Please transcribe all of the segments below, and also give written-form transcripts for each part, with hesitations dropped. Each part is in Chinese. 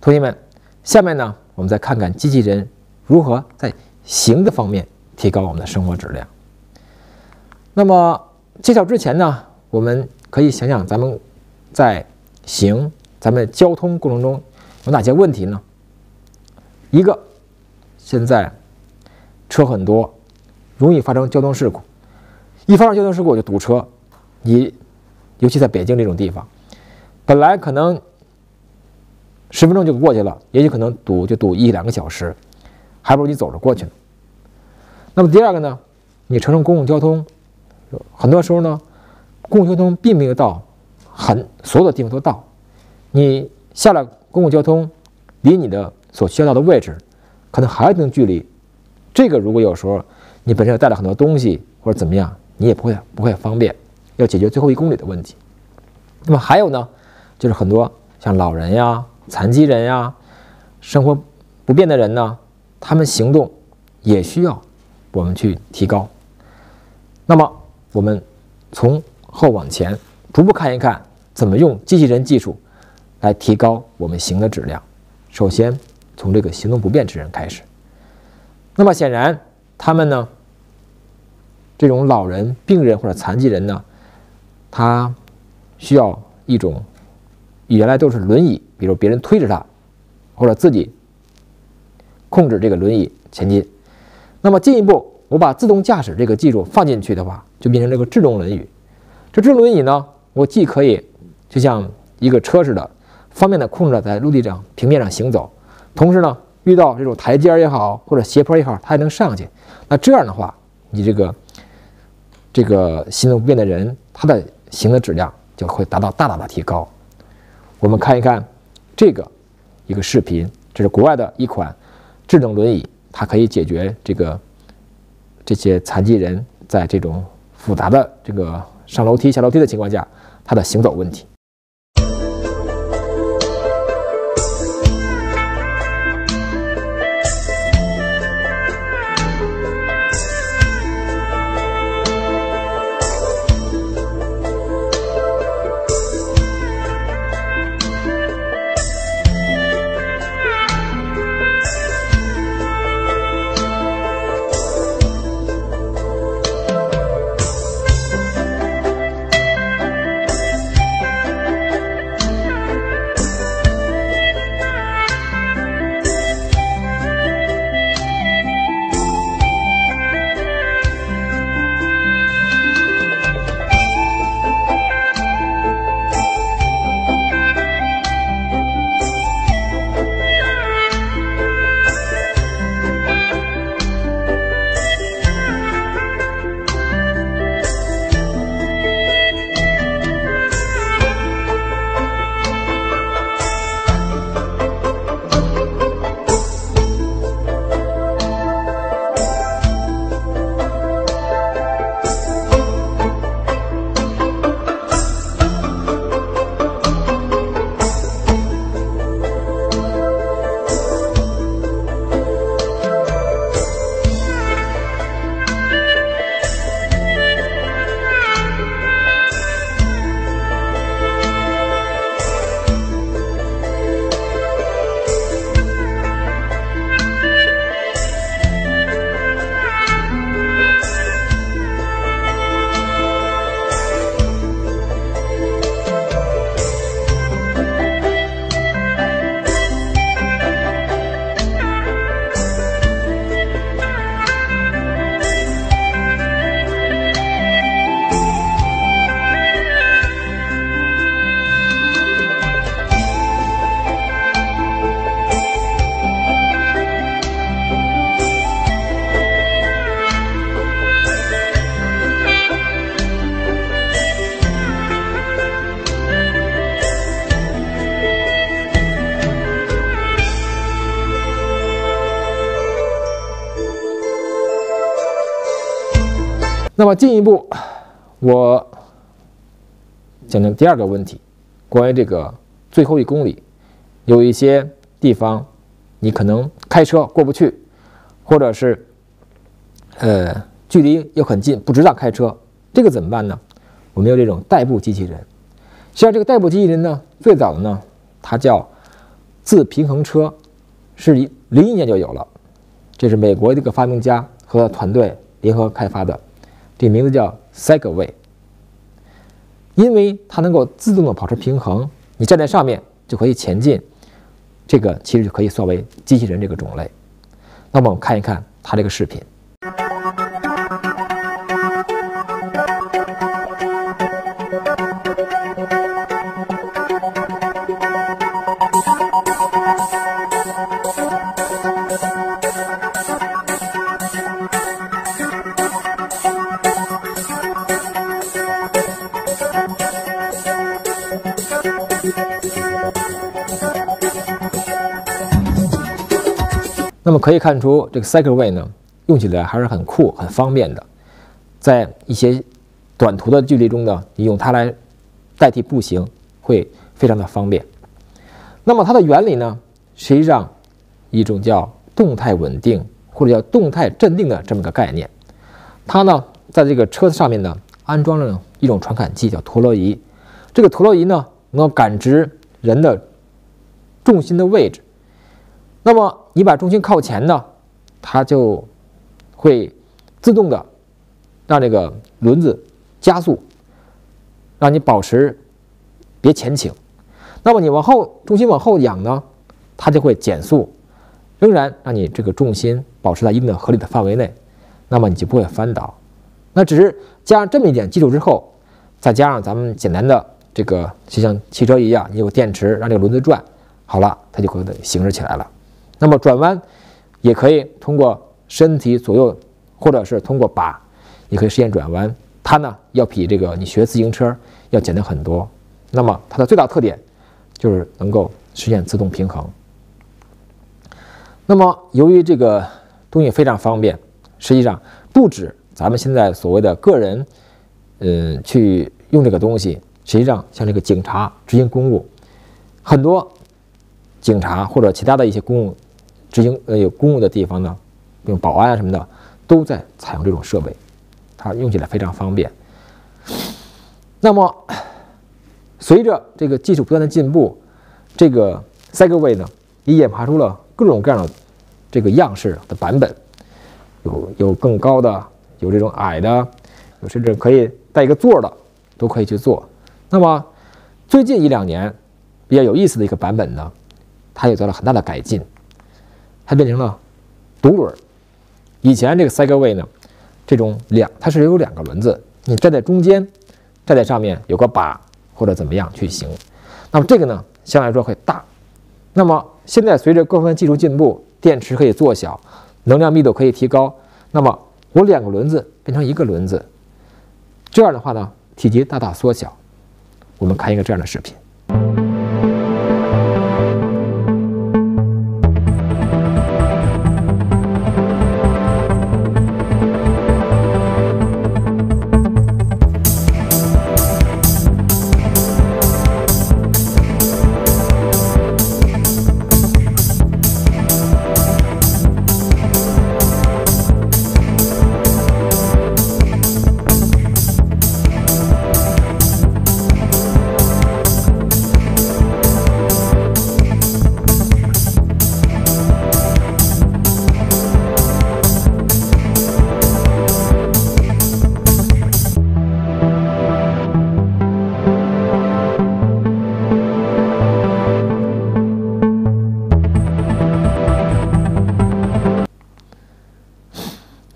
同学们，下面呢，我们再看看机器人如何在行的方面提高我们的生活质量。那么介绍之前呢，我们可以想想咱们在行咱们交通过程中有哪些问题呢？一个，现在车很多，容易发生交通事故。一发生交通事故就堵车，你尤其在北京这种地方，本来可能10分钟就过去了，也有可能就堵1-2个小时，还不如你走着过去呢。那么第二个呢，你乘坐公共交通，很多时候呢，公共交通并没有到所有的地方都到，你下了公共交通，离你的所需要到的位置，可能还有一定距离。这个如果有时候你本身带了很多东西或者怎么样，你也不会方便，要解决最后1公里的问题。那么还有呢，就是很多像老人呀、残疾人呀、生活不便的人呢，他们行动也需要我们去提高。那么我们从后往前逐步看一看，怎么用机器人技术来提高我们行的质量。首先从这个行动不便之人开始。那么显然他们呢，这种老人、病人或者残疾人呢，他需要一种原来都是轮椅，比如别人推着他或者自己控制这个轮椅前进。那么进一步我把自动驾驶这个技术放进去的话，就变成这个制动轮椅。这制动轮椅呢，我既可以就像一个车似的方便的控制在陆地上平面上行走，同时呢遇到这种台阶也好或者斜坡也好，它还能上去。那这样的话，你这个行动不便的人，他的行的质量就会达到大大的提高。我们看一看这个一个视频，这是国外的一款智能轮椅，它可以解决这些残疾人在这种复杂的这个上楼梯下楼梯的情况下他的行走问题。那么进一步我讲讲第二个问题，关于这个最后1公里，有一些地方你可能开车过不去，或者是距离又很近，不值当开车，这个怎么办呢？我们有这种代步机器人。实际上这个代步机器人呢，最早的呢它叫自平衡车是01年就有了，这是美国这个发明家和团队联合开发的，这名字叫 Segway。因为它能够自动的保持平衡，你站在上面就可以前进，这个其实就可以算为机器人这个种类。那么我们看一看它这个视频。那么可以看出，这个 Cycleway 呢，用起来还是很酷、很方便的。在一些短途的距离中呢，你用它来代替步行，会非常的方便。那么它的原理呢，实际上一种叫动态稳定或者叫动态镇定的这么个概念。它呢，在这个车子上面呢，安装了一种传感器，叫陀螺仪。这个陀螺仪呢，能够感知人的重心的位置。那么你把重心靠前呢，它就会自动的让这个轮子加速，让你保持别前倾。那么你往后重心往后仰呢，它就会减速，仍然让你这个重心保持在一定的合理的范围内，那么你就不会翻倒。那只是加上这么一点基础之后，再加上咱们简单的这个就像汽车一样，你有电池让这个轮子转好了，它就会行驶起来了。那么转弯也可以通过身体左右，或者是通过把，也可以实现转弯。它呢要比这个你学自行车要简单很多。那么它的最大特点就是能够实现自动平衡。那么由于这个东西非常方便，实际上不止咱们现在所谓的个人，去用这个东西，实际上像这个警察执行公务，很多警察或者其他的一些公务执行有公务的地方呢，比如保安啊什么的，都在采用这种设备，它用起来非常方便。那么，随着这个技术不断的进步，这个 Segway 呢也研发出了各种各样的这个样式的版本，有更高的，有这种矮的，有甚至可以带一个座的，都可以去做。那么最近1-2年比较有意思的一个版本呢，它也做了很大的改进，它变成了独轮。以前这个 Segway 呢，它是有2个轮子，你站在中间，站在上面有个把或者怎么样去行。那么这个呢，相对来说会大。那么现在随着各方面技术进步，电池可以做小，能量密度可以提高。那么我2个轮子变成1个轮子，这样的话呢，体积大大缩小。我们看一个这样的视频。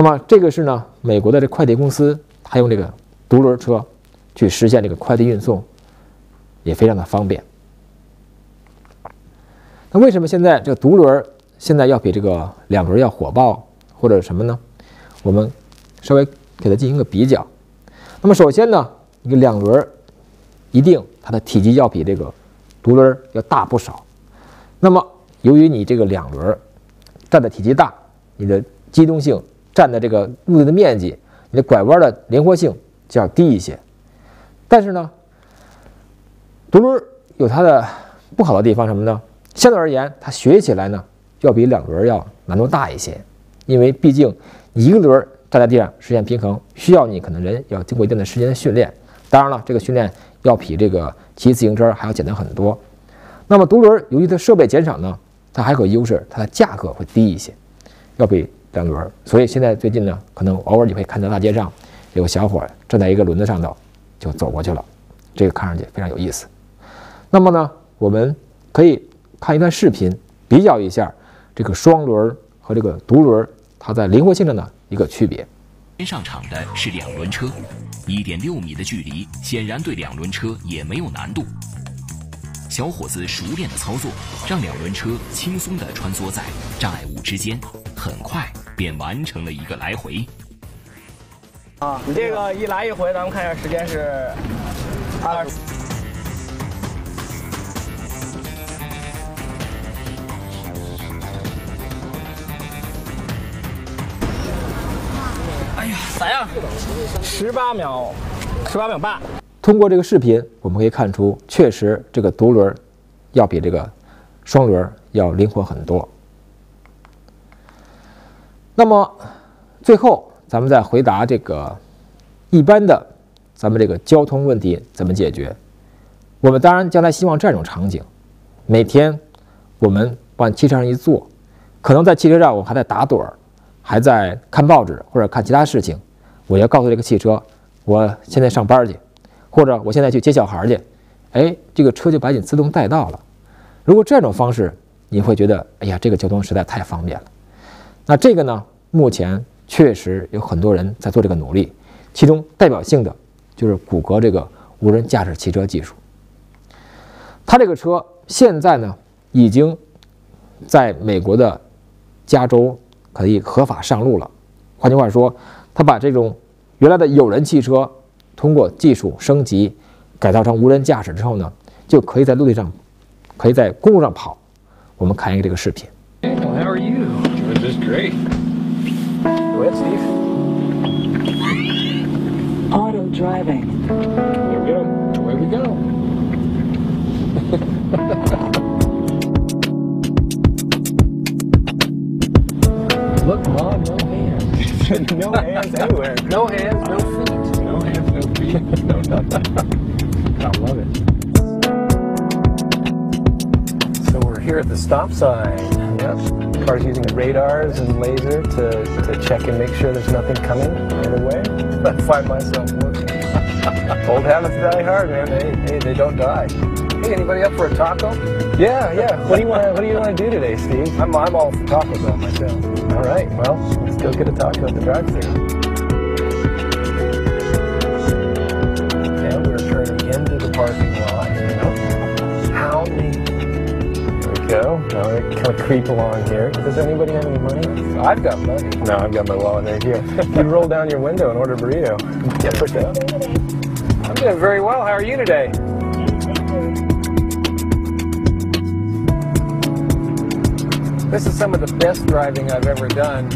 那么这个是呢，美国的这快递公司，它用这个独轮车去实现这个快递运送，也非常的方便。那为什么现在这个独轮现在要比这个2轮要火爆或者什么呢？我们稍微给它进行个比较。那么首先呢，一个2轮一定它的体积要比这个独轮要大不少。那么由于你这个2轮占的体积大，你的机动性，站的这个路的面积，你的拐弯的灵活性就要低一些。但是呢，独轮有它的不好的地方什么呢？相对而言，它学起来呢，要比2轮要难度大一些，因为毕竟1个轮站在地上实现平衡，需要你可能人要经过一定的时间的训练。当然了，这个训练要比这个骑自行车还要简单很多。那么独轮由于它设备减少呢，它还有个优势，它的价格会低一些，要比两轮。所以现在最近呢，可能偶尔你会看到大街上有小伙站在一个轮子上头就走过去了，这个看上去非常有意思。那么呢，我们可以看一段视频，比较一下这个双轮和这个独轮它在灵活性上的一个区别。先上场的是两轮车， 1.6 米的距离显然对两轮车也没有难度。 小伙子熟练的操作，让两轮车轻松地穿梭在障碍物之间，很快便完成了一个来回。啊，你这个一来一回，咱们看一下时间是20。哎呀，咋样？18秒，18.8秒。 通过这个视频，我们可以看出，确实这个独轮要比这个双轮要灵活很多。那么最后，咱们再回答这个一般的咱们这个交通问题怎么解决？我们当然将来希望这样一种场景：每天我们往汽车上一坐，可能在汽车上我还在打盹儿，还在看报纸或者看其他事情。我要告诉这个汽车，我现在上班去。 或者我现在去接小孩去，哎，这个车就把你自动带到了。如果这种方式，你会觉得，哎呀，这个交通实在太方便了。那这个呢，目前确实有很多人在做这个努力，其中代表性的就是谷歌这个无人驾驶汽车技术。它这个车现在呢，已经在美国的加州可以合法上路了。换句话说，它把这种原来的有人汽车。 通过技术升级，改造成无人驾驶之后呢，就可以在陆地上，可以在公路上跑。我们看一个这个视频。Hey, well, how are you? It was great. Wait, Steve. Auto driving. Here we go. Look, mom, no hands. No hands anywhere. No hands, no feet. No, I love it. So we're here at the stop sign. Yep. Cars using the radars and laser to check and make sure there's nothing coming right away. I find myself working. Old habits die hard, man. They don't die. Hey, anybody up for a taco? Yeah, yeah. What do you want to do today, Steve? I'm all for tacos on myself. All right. Well, let's go get a taco at the drive-thru. Parking lot, you know? How many? There we go. Now we're going to kind of creep along here. Does anybody have any money? I've got money. No, I've got my wallet right here. You roll down your window and order a burrito. Yeah, push it up. I'm doing very well. How are you today? This is some of the best driving I've ever done.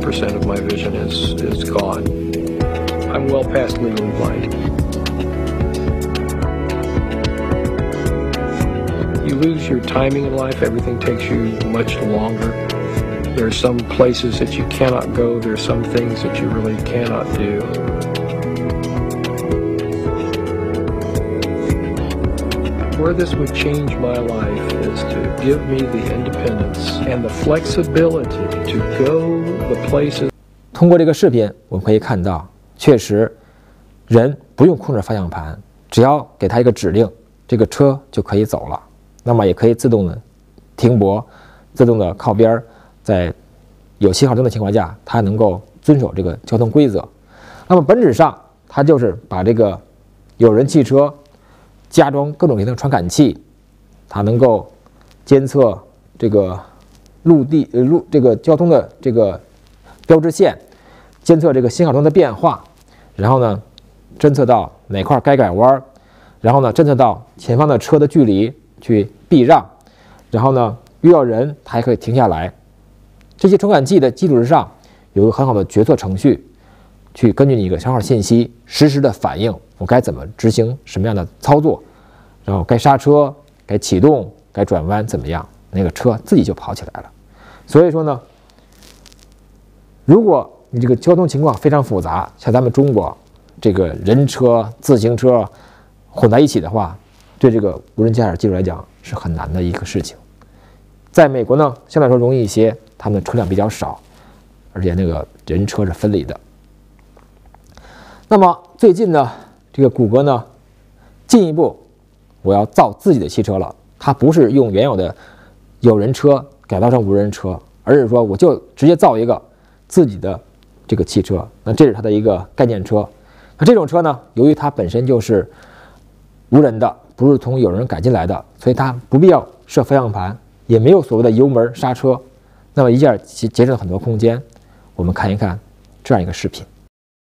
Percent of my vision is gone. I'm well past legally blind. You lose your timing in life. Everything takes you much longer. There are some places that you cannot go. There are some things that you really cannot do. Where this would change my life is to give me the independence and the flexibility to go the places. 通过这个视频，我们可以看到，确实，人不用控制方向盘，只要给他一个指令，这个车就可以走了。那么也可以自动的停泊，自动的靠边，在有信号灯的情况下，它能够遵守这个交通规则。那么本质上，它就是把这个有人汽车。 加装各种型的传感器，它能够监测这个交通的这个标志线，监测这个信号灯的变化，然后呢，侦测到哪块该拐弯，然后呢，侦测到前方的车的距离去避让，然后呢，遇到人它还可以停下来。这些传感器的基础之上，有一个很好的决策程序，去根据你的消耗信息实时的反应，我该怎么执行什么样的操作，然后该刹车、该启动、该转弯怎么样，那个车自己就跑起来了。所以说呢，如果你这个交通情况非常复杂，像咱们中国这个人车、自行车混在一起的话，对这个无人驾驶技术来讲是很难的一个事情。在美国呢，相对来说容易一些，他们的车辆比较少，而且那个人车是分离的。那么最近呢，这个谷歌呢，进一步我要造自己的汽车了，它不是用原有的有人车改造成无人车，而是说我就直接造一个自己的这个汽车。那这是它的一个概念车。那这种车呢，由于它本身就是无人的，不是从有人改进来的，所以它不必要设方向盘，也没有所谓的油门刹车，那么一下节省了很多空间。我们看一看这样一个视频。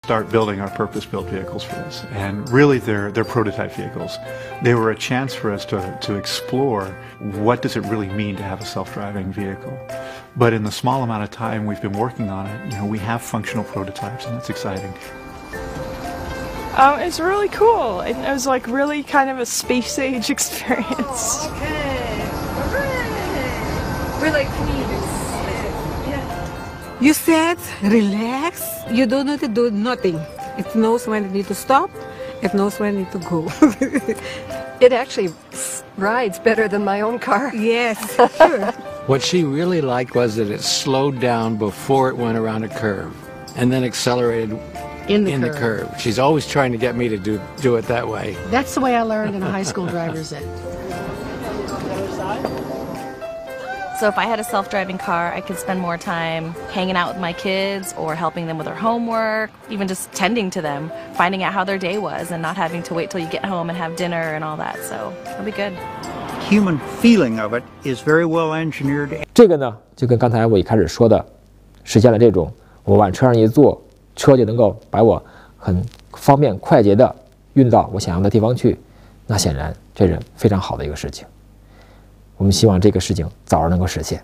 Start building our purpose-built vehicles for this, and really they're prototype vehicles. They were a chance for us to explore what does it really mean to have a self-driving vehicle. But in the small amount of time we've been working on it, you know, we have functional prototypes, and that's exciting. It's really cool. It was like really kind of a space-age experience. Oh, okay, hooray! We're like queens. You sit, relax, you do not do nothing. It knows when it needs to stop, it knows when it needs to go. It actually rides better than my own car. Yes, sure. What she really liked was that it slowed down before it went around a curve and then accelerated in the curve. She's always trying to get me to do it that way. That's the way I learned in a high school driver's ed. So if I had a self-driving car, I could spend more time hanging out with my kids or helping them with their homework, even just tending to them, finding out how their day was and not having to wait till you get home and have dinner and all that. So it'll be good. Human feeling of it is very well engineered. 这个呢，就跟刚才我一开始说的，实现了这种我往车上一坐，车就能够把我很方便快捷的运到我想要的地方去。那显然这是非常好的一个事情。我们希望这个事情早日能够实现。